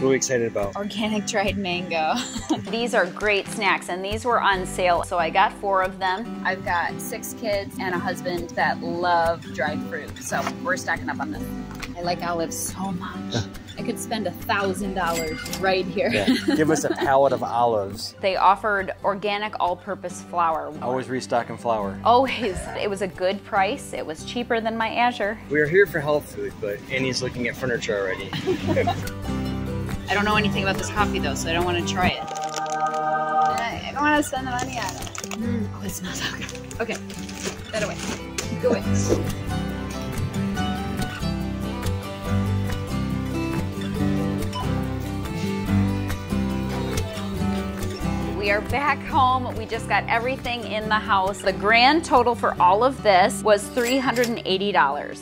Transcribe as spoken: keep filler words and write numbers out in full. What are we excited about? Organic dried mango. These are great snacks, and these were on sale, so I got four of them. I've got six kids and a husband that love dried fruit, so we're stocking up on this. I like olives so much. I could spend a thousand dollars right here. Yeah. Give us a pallet of olives. They offered organic all-purpose flour. Always restocking flour. Always. It was a good price. It was cheaper than my Azure. We are here for health food, but Annie's looking at furniture already. I don't know anything about this coffee though, so I don't want to try it. I don't want to spend the money on it. Mm. Oh, it smells so good. Okay, that away. Go away. We are back home. We just got everything in the house. The grand total for all of this was three hundred eighty dollars.